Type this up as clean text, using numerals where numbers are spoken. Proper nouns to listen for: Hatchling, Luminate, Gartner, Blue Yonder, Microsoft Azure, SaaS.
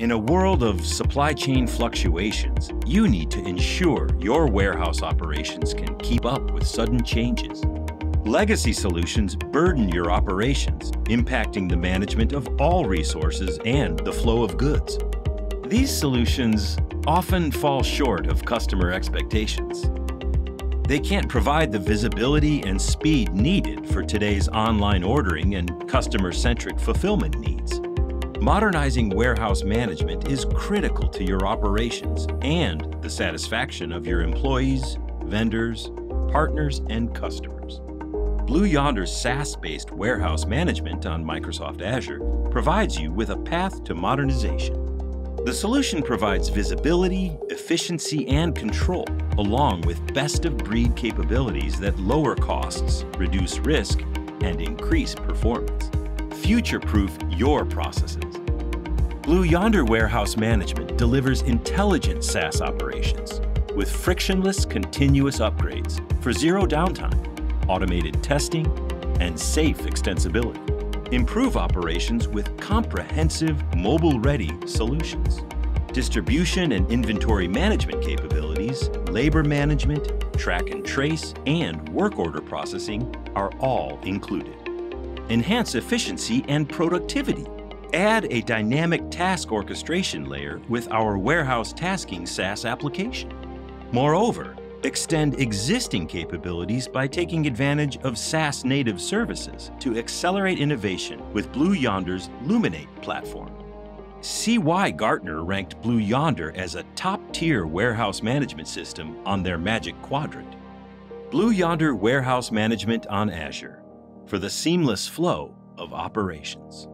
In a world of supply chain fluctuations, you need to ensure your warehouse operations can keep up with sudden changes. Legacy solutions burden your operations, impacting the management of all resources and the flow of goods. These solutions often fall short of customer expectations. They can't provide the visibility and speed needed for today's online ordering and customer-centric fulfillment needs. Modernizing warehouse management is critical to your operations and the satisfaction of your employees, vendors, partners, and customers. Blue Yonder's SaaS-based warehouse management on Microsoft Azure provides you with a path to modernization. The solution provides visibility, efficiency, and control, along with best-of-breed capabilities that lower costs, reduce risk, and increase performance. Future-proof your processes. Blue Yonder Warehouse Management delivers intelligent SaaS operations with frictionless continuous upgrades for zero downtime, automated testing, and safe extensibility. Improve operations with comprehensive mobile-ready solutions. Distribution and inventory management capabilities, labor management, track and trace, and work order processing are all included. Enhance efficiency and productivity. Add a dynamic task orchestration layer with our warehouse tasking SaaS application. Moreover, extend existing capabilities by taking advantage of SaaS native services to accelerate innovation with Blue Yonder's Luminate platform. See why Gartner ranked Blue Yonder as a top-tier warehouse management system on their Magic Quadrant. Blue Yonder Warehouse Management on Azure, for the seamless flow of operations.